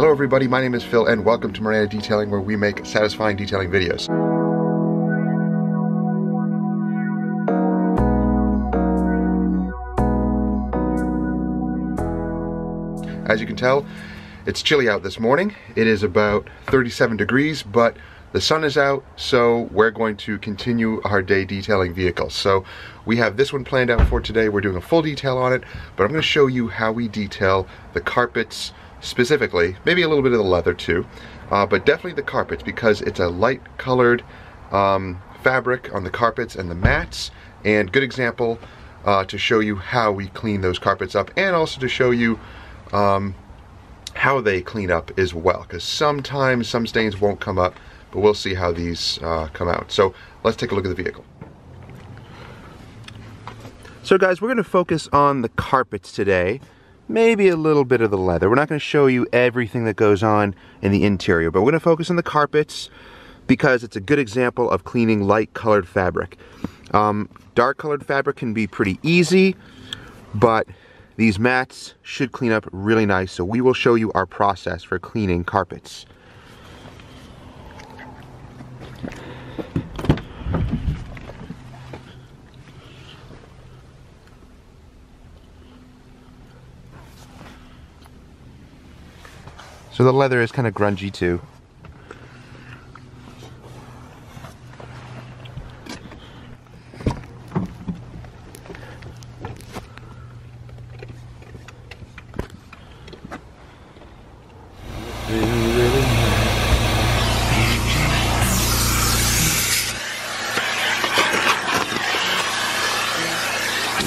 Hello everybody, my name is Phil and welcome to Miranda Detailing, where we make satisfying detailing videos. As you can tell, it's chilly out this morning. It is about 37 degrees, but the sun is out, so we're going to continue our day detailing vehicles. So we have this one planned out for today. We're doing a full detail on it, but I'm going to show you how we detail the carpets specifically, maybe a little bit of the leather too, but definitely the carpets, because it's a light colored fabric on the carpets and the mats, and good example to show you how we clean those carpets up, and also to show you how they clean up as well, because sometimes some stains won't come up, but we'll see how these come out. So let's take a look at the vehicle. So guys, we're going to focus on the carpets today, maybe a little bit of the leather. We're not going to show you everything that goes on in the interior, but we're going to focus on the carpets because it's a good example of cleaning light colored fabric. Dark colored fabric can be pretty easy, but these mats should clean up really nice, so we will show you our process for cleaning carpets. So the leather is kind of grungy too.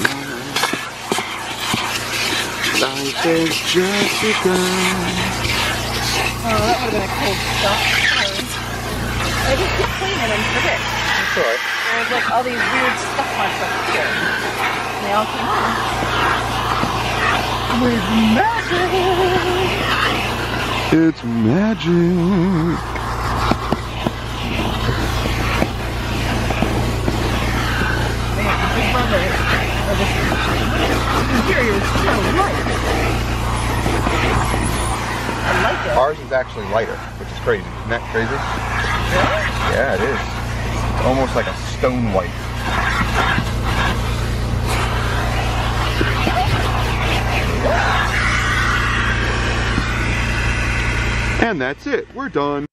Life is just begun. Oh, that would have been a cold stop. I just keep cleaning them for this. I'm sure. There was like all these weird stuff marks up here. And they all came on. With magic! It's magic! Man, I just love it. The interior is so light. Like ours is actually lighter, which is crazy. Isn't that crazy? Really? Yeah, it is. It's almost like a stone white. And that's it. We're done.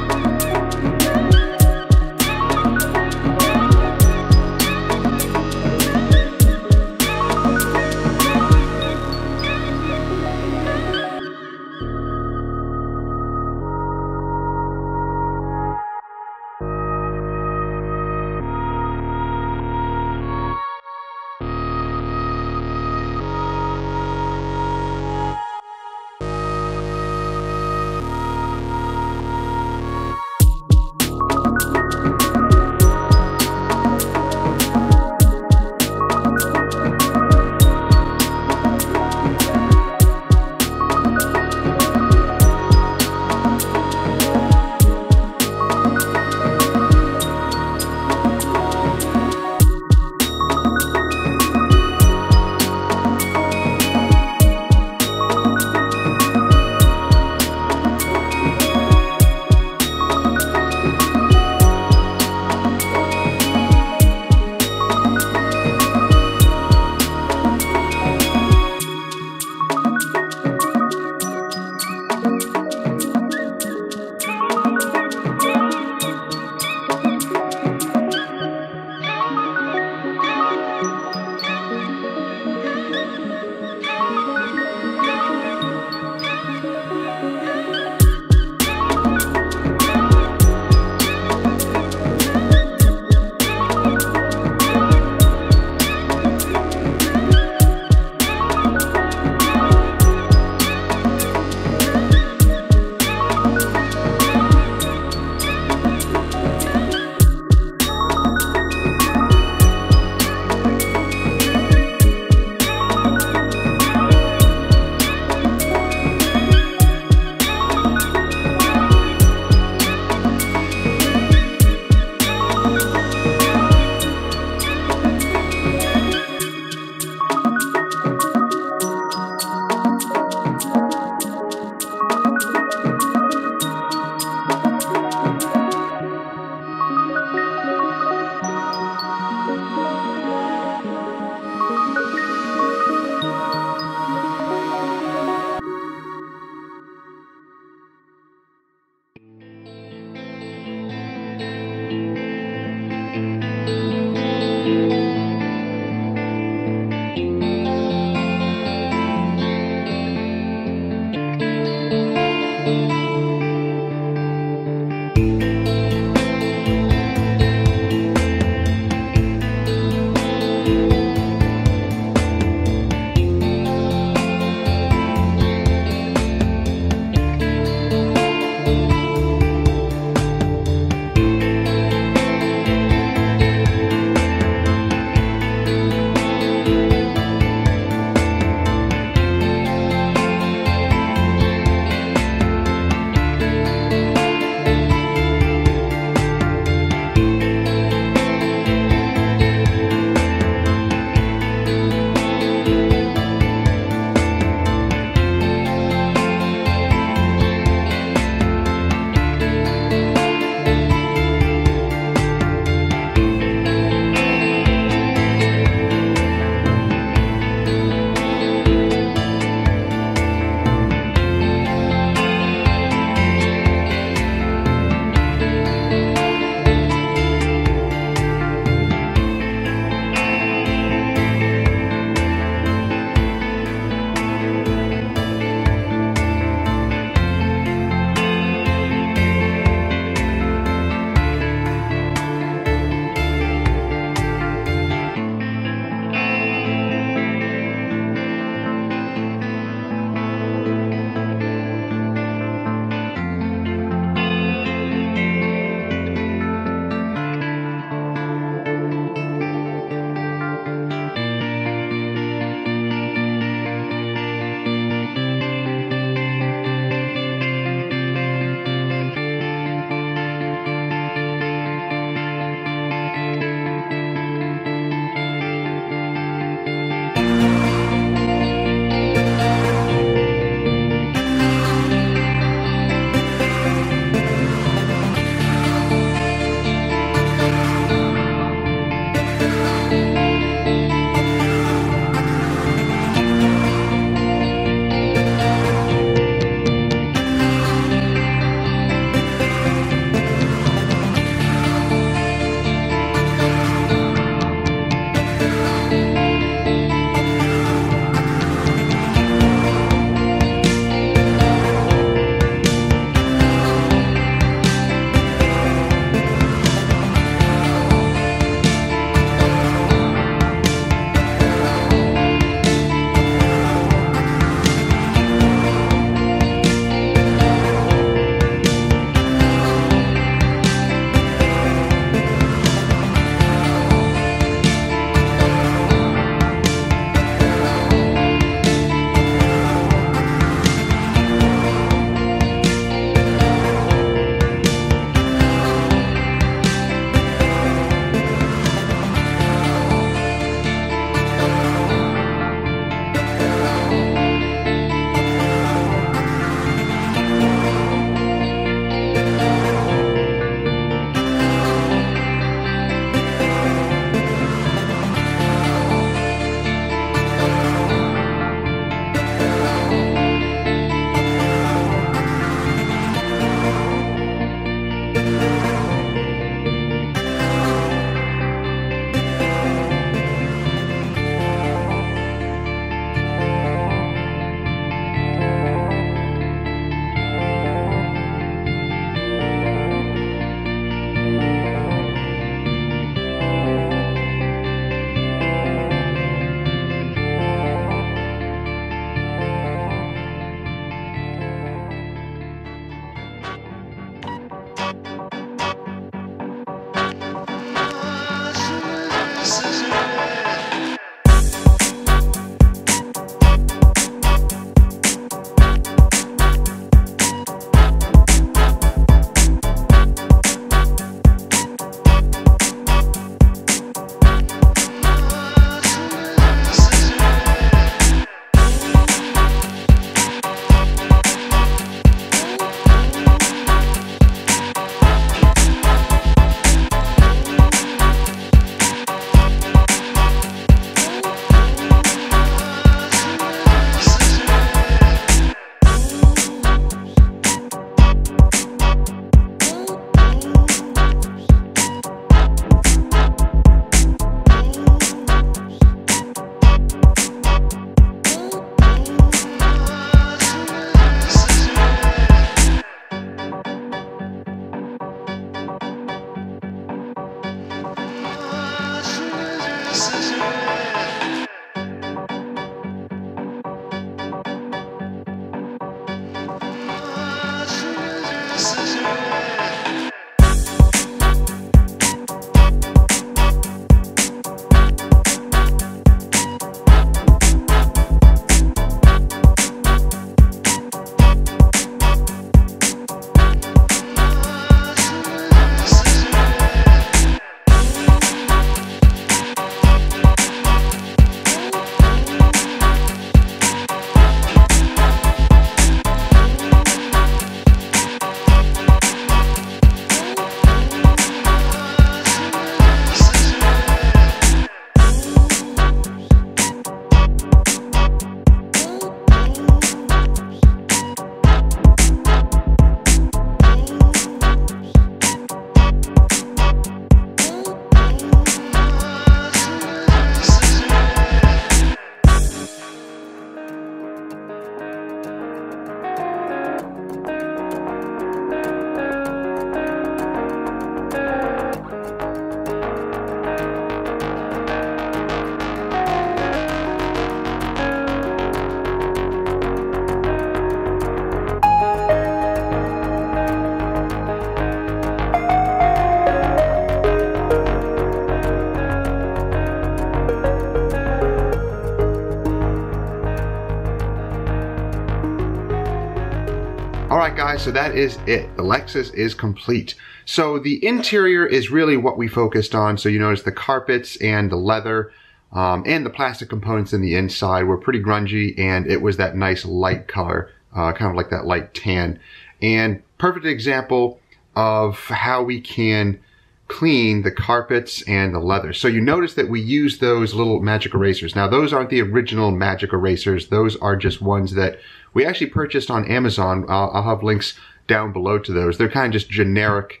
All right, guys, so that is it. The Lexus is complete. So the interior is really what we focused on. So you notice the carpets and the leather and the plastic components in the inside were pretty grungy, and it was that nice light color, kind of like that light tan. And perfect example of how we can clean the carpets and the leather. So you notice that we use those little magic erasers. Now, those aren't the original magic erasers. Those are just ones that we actually purchased on Amazon. I'll have links down below to those. They're kind of just generic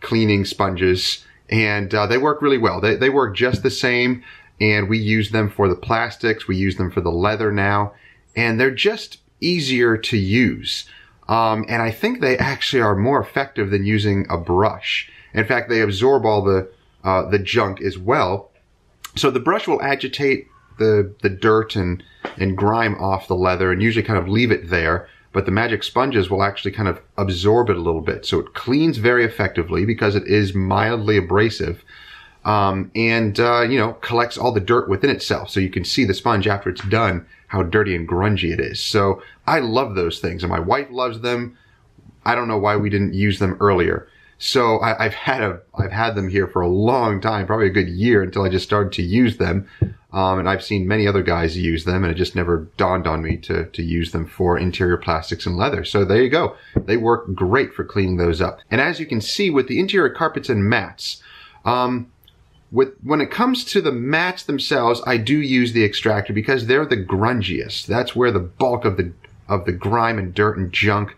cleaning sponges, and they work really well. They work just the same, and we use them for the plastics. We use them for the leather now, and they're just easier to use. And I think they actually are more effective than using a brush. In fact, they absorb all the junk as well. So the brush will agitate the dirt and grime off the leather and usually kind of leave it there. But the magic sponges will actually kind of absorb it a little bit. So it cleans very effectively because it is mildly abrasive, you know, collects all the dirt within itself. So you can see the sponge after it's done, how dirty and grungy it is. So I love those things, and my wife loves them. I don't know why we didn't use them earlier. So I've had them here for a long time, probably a good year, until I just started to use them. And I've seen many other guys use them, and it just never dawned on me to use them for interior plastics and leather. So there you go. They work great for cleaning those up. And as you can see with the interior carpets and mats, when it comes to the mats themselves, I do use the extractor because they're the grungiest. That's where the bulk of the grime and dirt and junk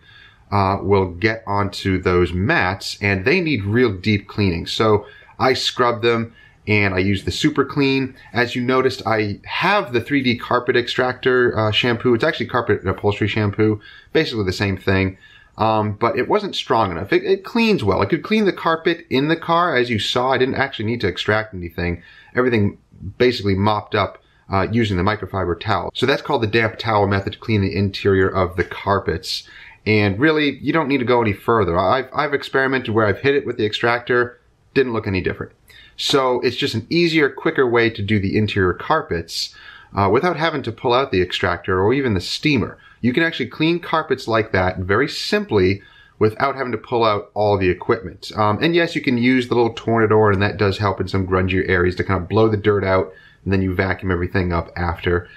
will get onto those mats, and they need real deep cleaning. So I scrub them, and I use the Super Clean. As you noticed, I have the 3D Carpet Extractor shampoo. It's actually carpet and upholstery shampoo, basically the same thing, but it wasn't strong enough. It cleans well. I could clean the carpet in the car. As you saw, I didn't actually need to extract anything. Everything basically mopped up using the microfiber towel. So that's called the damp towel method to clean the interior of the carpets. And really, you don't need to go any further. I've experimented where I've hit it with the extractor. Didn't look any different. So it's just an easier, quicker way to do the interior carpets without having to pull out the extractor or even the steamer. You can actually clean carpets like that very simply without having to pull out all the equipment. And yes, you can use the little tornador, and that does help in some grungier areas to kind of blow the dirt out, and then you vacuum everything up after.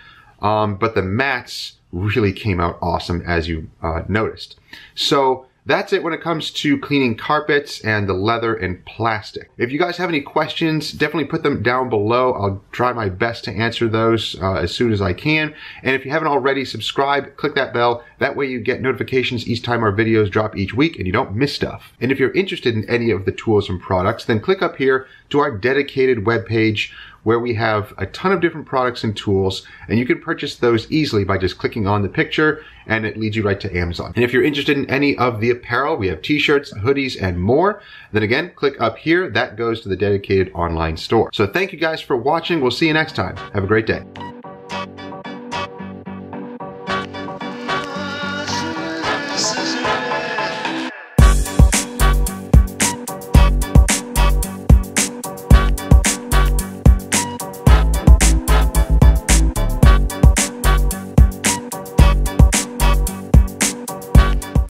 But the mats really came out awesome, as you noticed. So that's it when it comes to cleaning carpets and the leather and plastic. If you guys have any questions, definitely put them down below. I'll try my best to answer those as soon as I can. And if you haven't already, subscribe, click that bell. That way you get notifications each time our videos drop each week, and you don't miss stuff. And if you're interested in any of the tools and products, then click up here to our dedicated webpage where we have a ton of different products and tools, and you can purchase those easily by just clicking on the picture, and it leads you right to Amazon. And if you're interested in any of the apparel, we have t-shirts, hoodies, and more. Then again, click up here. That goes to the dedicated online store. So thank you guys for watching. We'll see you next time. Have a great day.